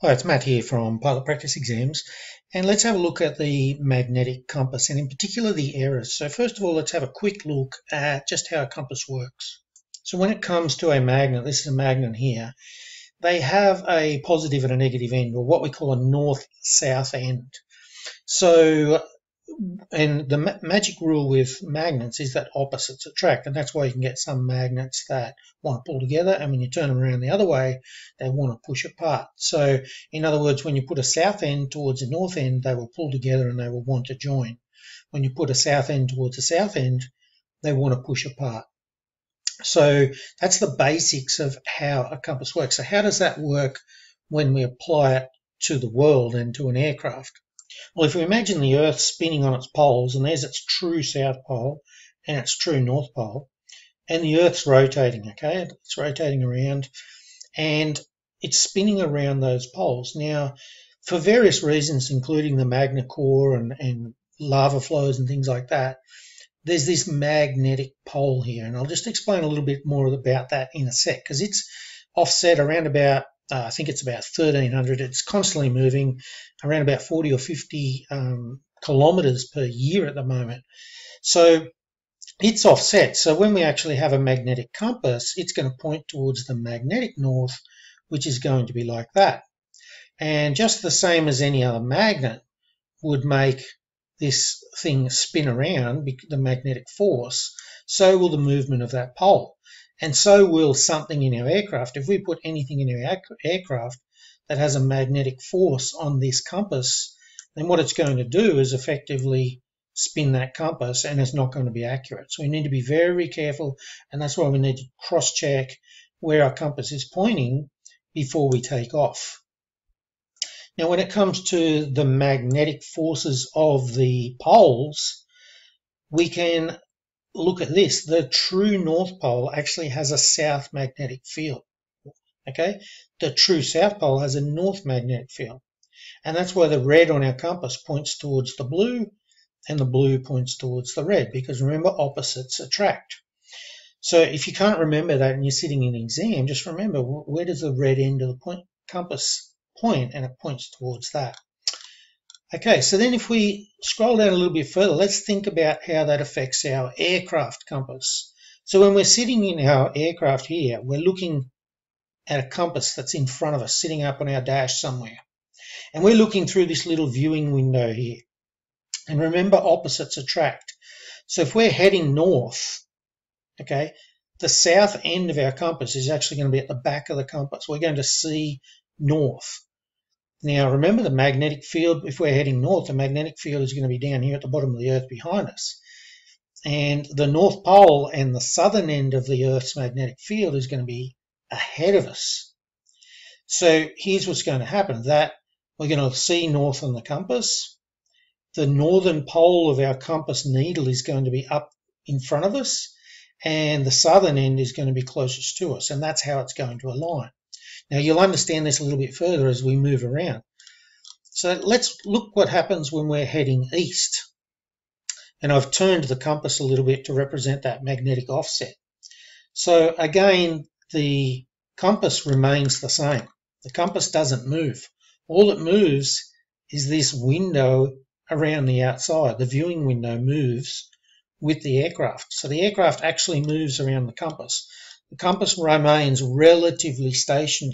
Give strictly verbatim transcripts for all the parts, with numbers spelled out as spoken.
Hi, it's Matt here from Pilot Practice Exams, and let's have a look at the magnetic compass and in particular the errors. So first of all, let's have a quick look at just how a compass works. So when it comes to a magnet, this is a magnet here, they have a positive and a negative end, or what we call a north-south end. So, and the ma magic rule with magnets is that opposites attract, and that's why you can get some magnets that want to pull together, and when you turn them around the other way, they want to push apart. So in other words, when you put a south end towards a north end, they will pull together and they will want to join. When you put a south end towards a south end, they want to push apart. So that's the basics of how a compass works. So how does that work when we apply it to the world and to an aircraft? Well, if we imagine the Earth spinning on its poles, and there's its true south pole and its true north pole, and the Earth's rotating, okay? It's rotating around, and it's spinning around those poles. Now, for various reasons, including the magna core and, and lava flows and things like that, there's this magnetic pole here, and I'll just explain a little bit more about that in a sec, because it's offset around about Uh, I think it's about thirteen hundred. It's constantly moving around about forty or fifty um, kilometers per year at the moment. So it's offset. So when we actually have a magnetic compass, it's going to point towards the magnetic north, which is going to be like that. And just the same as any other magnet would make this thing spin around, the magnetic force, so will the movement of that pole. And so will something in our aircraft. If we put anything in our aircraft that has a magnetic force on this compass, then what it's going to do is effectively spin that compass, and it's not going to be accurate. So we need to be very careful, and that's why we need to cross-check where our compass is pointing before we take off. Now, when it comes to the magnetic forces of the poles, we can look at this. The true north pole actually has a south magnetic field, okay? The true south pole has a north magnetic field, and that's why the red on our compass points towards the blue and the blue points towards the red, because remember, opposites attract. So if you can't remember that and you're sitting in an exam, just remember, where does the red end of the point, compass point, and it points towards that. Okay, so then if we scroll down a little bit further, let's think about how that affects our aircraft compass. So when we're sitting in our aircraft here, we're looking at a compass that's in front of us, sitting up on our dash somewhere. And we're looking through this little viewing window here. And remember, opposites attract. So if we're heading north, okay, the south end of our compass is actually going to be at the back of the compass. We're going to see north. Now, remember, the magnetic field, if we're heading north, the magnetic field is going to be down here at the bottom of the Earth behind us. And the North Pole and the southern end of the Earth's magnetic field is going to be ahead of us. So here's what's going to happen, that we're going to see north on the compass. The northern pole of our compass needle is going to be up in front of us, and the southern end is going to be closest to us, and that's how it's going to align. Now, you'll understand this a little bit further as we move around. So let's look what happens when we're heading east. And I've turned the compass a little bit to represent that magnetic offset. So again, the compass remains the same. The compass doesn't move. All it moves is this window around the outside. The viewing window moves with the aircraft. So the aircraft actually moves around the compass. The compass remains relatively station,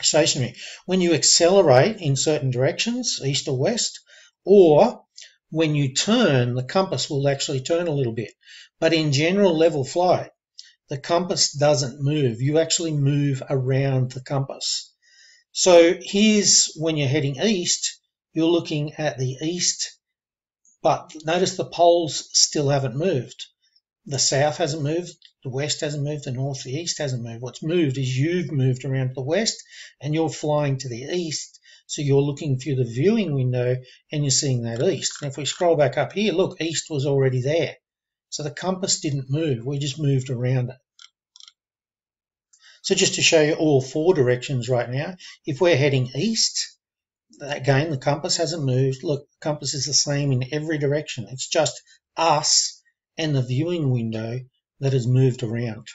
stationary. When you accelerate in certain directions, east or west, or when you turn, the compass will actually turn a little bit. But in general level flight, the compass doesn't move. You actually move around the compass. So here's when you're heading east, you're looking at the east, but notice the poles still haven't moved. The south hasn't moved, the west hasn't moved, the north, the east hasn't moved. What's moved is you've moved around to the west and you're flying to the east, so you're looking through the viewing window and you're seeing that east. And if we scroll back up here, look, east was already there. So the compass didn't move, we just moved around it. So just to show you all four directions right now, if we're heading east, again, the compass hasn't moved. Look, the compass is the same in every direction. It's just us and the viewing window that has moved around.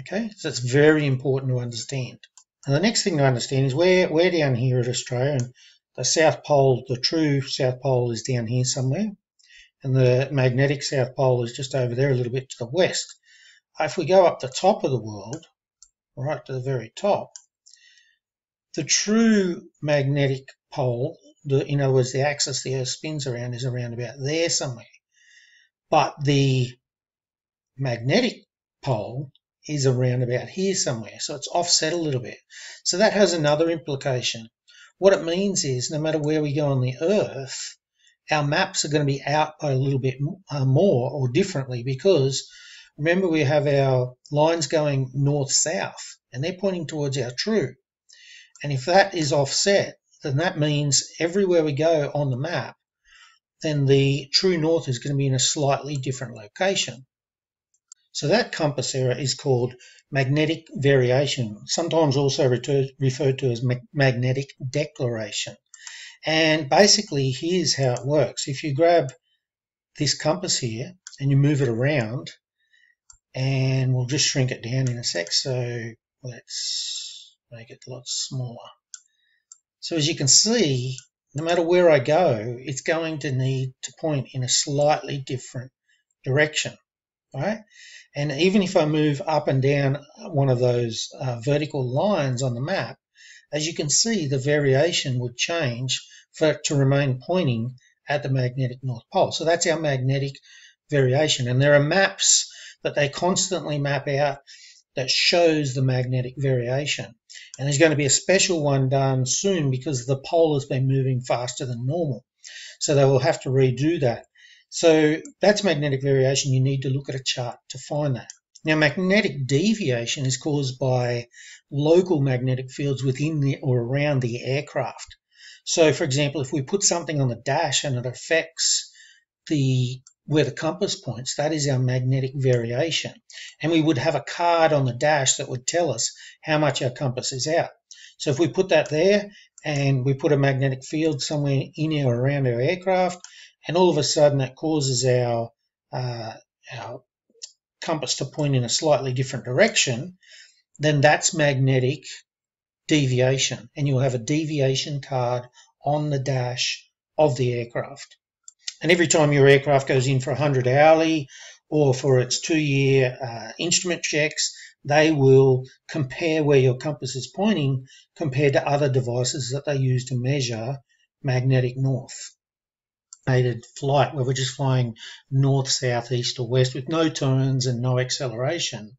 Okay, so it's very important to understand. And the next thing to understand is we're, we're down here at Australia, and the South Pole, the true South Pole, is down here somewhere, and the magnetic South Pole is just over there a little bit to the west. If we go up the top of the world, right to the very top, the true magnetic pole, the, in other words, the axis the Earth spins around, is around about there somewhere. But the magnetic pole is around about here somewhere, so it's offset a little bit. So that has another implication. What it means is no matter where we go on the Earth, our maps are going to be out by a little bit more or differently, because remember we have our lines going north-south and they're pointing towards our true. And if that is offset, then that means everywhere we go on the map, then the true north is going to be in a slightly different location. So that compass error is called magnetic variation, sometimes also referred to as magnetic declination. And basically, here's how it works. If you grab this compass here and you move it around, and we'll just shrink it down in a sec, so let's make it a lot smaller. So as you can see, no matter where I go, it's going to need to point in a slightly different direction, right? And even if I move up and down one of those uh, vertical lines on the map, as you can see, the variation would change for it to remain pointing at the magnetic North Pole. So that's our magnetic variation. And there are maps that they constantly map out that shows the magnetic variation. And there's going to be a special one done soon because the pole has been moving faster than normal. So they will have to redo that. So that's magnetic variation. You need to look at a chart to find that. Now, magnetic deviation is caused by local magnetic fields within the, or around the aircraft. So, for example, if we put something on the dash and it affects the where the compass points, that is our magnetic variation. And we would have a card on the dash that would tell us how much our compass is out. So if we put that there and we put a magnetic field somewhere in or around our aircraft, and all of a sudden that causes our, uh, our compass to point in a slightly different direction, then that's magnetic deviation. And you'll have a deviation card on the dash of the aircraft. And every time your aircraft goes in for one hundred hourly or for its two-year uh, instrument checks, they will compare where your compass is pointing compared to other devices that they use to measure magnetic north. Automated flight, where we're just flying north, south, east or west with no turns and no acceleration,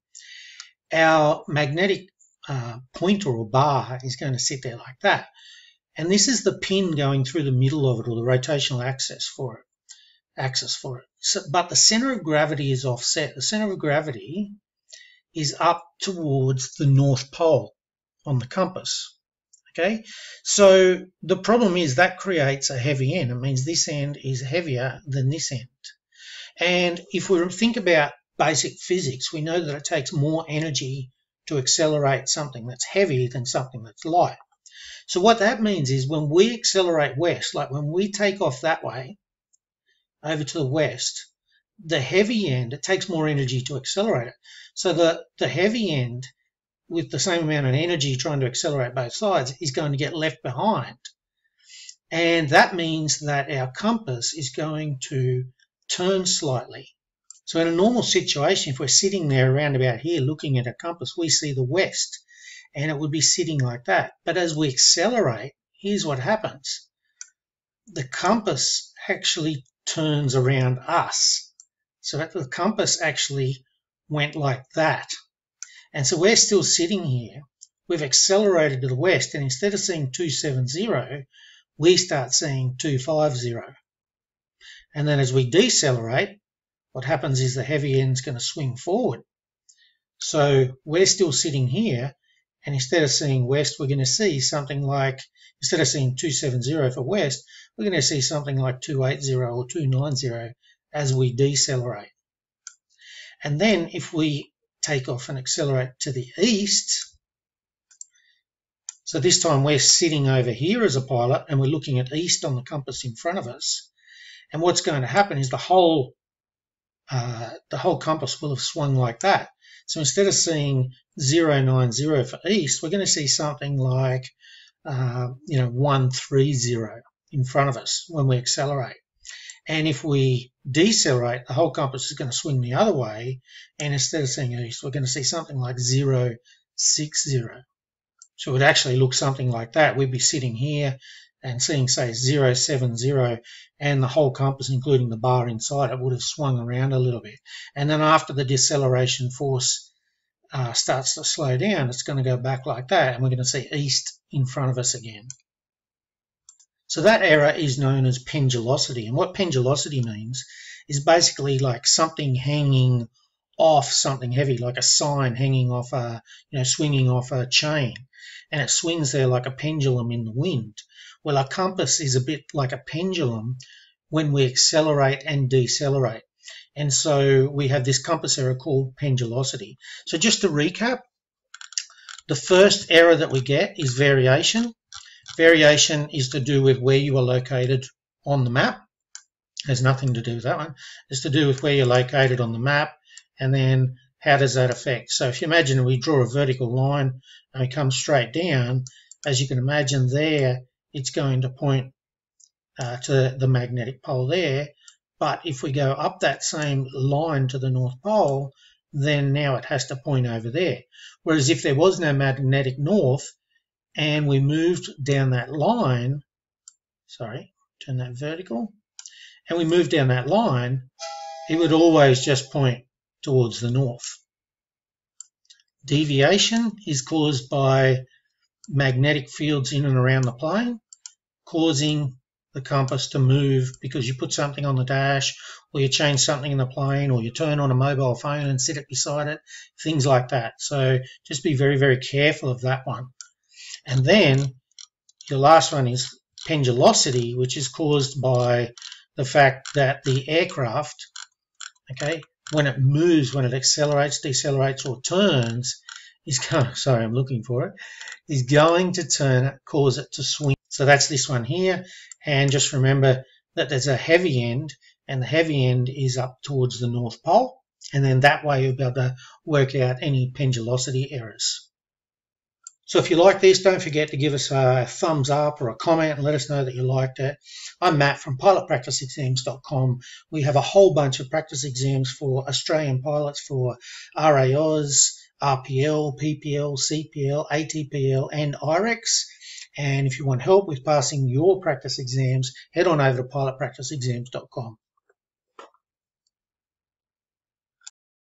our magnetic uh, pointer or bar is going to sit there like that. And this is the pin going through the middle of it, or the rotational axis for it. Axis for it. So, but the center of gravity is offset. The center of gravity is up towards the North Pole on the compass. Okay, so the problem is that creates a heavy end. It means this end is heavier than this end. And if we think about basic physics, we know that it takes more energy to accelerate something that's heavy than something that's light. So what that means is when we accelerate west, like when we take off that way over to the west, the heavy end, it takes more energy to accelerate it. So the, the heavy end with the same amount of energy trying to accelerate both sides is going to get left behind. And that means that our compass is going to turn slightly. So in a normal situation, if we're sitting there around about here looking at a compass, we see the west. And it would be sitting like that. But as we accelerate, here's what happens. The compass actually turns around us. So that the compass actually went like that. And so we're still sitting here. We've accelerated to the west. And instead of seeing two seven zero, we start seeing two five zero. And then as we decelerate, what happens is the heavy end's going to swing forward. So we're still sitting here. And instead of seeing west, we're going to see something like, instead of seeing two seven zero for west, we're going to see something like two eight zero or two nine zero as we decelerate. And then if we take off and accelerate to the east, so this time we're sitting over here as a pilot and we're looking at east on the compass in front of us. And what's going to happen is the whole, uh, the whole compass will have swung like that. So instead of seeing zero nine zero for east, we're going to see something like uh, you know one three zero in front of us when we accelerate. And if we decelerate, the whole compass is going to swing the other way, and instead of seeing east, we're going to see something like zero six zero. So it would actually look something like that. We'd be sitting here and seeing, say, zero seven zero, and the whole compass, including the bar inside it, would have swung around a little bit. And then after the deceleration force uh, starts to slow down, it's going to go back like that, and we're going to see east in front of us again. So that error is known as pendulosity. And what pendulosity means is basically like something hanging off something heavy, like a sign hanging off a, you know, swinging off a chain. And it swings there like a pendulum in the wind. Well, a compass is a bit like a pendulum when we accelerate and decelerate. And so we have this compass error called pendulosity. So just to recap, the first error that we get is variation. Variation is to do with where you are located on the map. Has nothing to do with that one. It's to do with where you're located on the map, and then how does that affect? So if you imagine we draw a vertical line and we come straight down, as you can imagine there, it's going to point uh, to the magnetic pole there. But if we go up that same line to the North Pole, then now it has to point over there. Whereas if there was no magnetic north, and we moved down that line, sorry, turn that vertical, and we moved down that line, it would always just point towards the north. Deviation is caused by magnetic fields in and around the plane, causing the compass to move because you put something on the dash, or you change something in the plane, or you turn on a mobile phone and sit it beside it, things like that. So just be very, very careful of that one. And then your last one is pendulosity, which is caused by the fact that the aircraft, okay, when it moves, when it accelerates, decelerates, or turns, is going, sorry, I'm looking for it, is going to turn it, cause it to swing. So that's this one here. And just remember that there's a heavy end, and the heavy end is up towards the North Pole. And then that way you'll be able to work out any pendulosity errors. So if you like this, don't forget to give us a thumbs up or a comment and let us know that you liked it. I'm Matt from pilot practice exams dot com. We have a whole bunch of practice exams for Australian pilots, for R A Os, R P L, P P L, C P L, A T P L and I R E X. And if you want help with passing your practice exams, head on over to pilot practice exams dot com.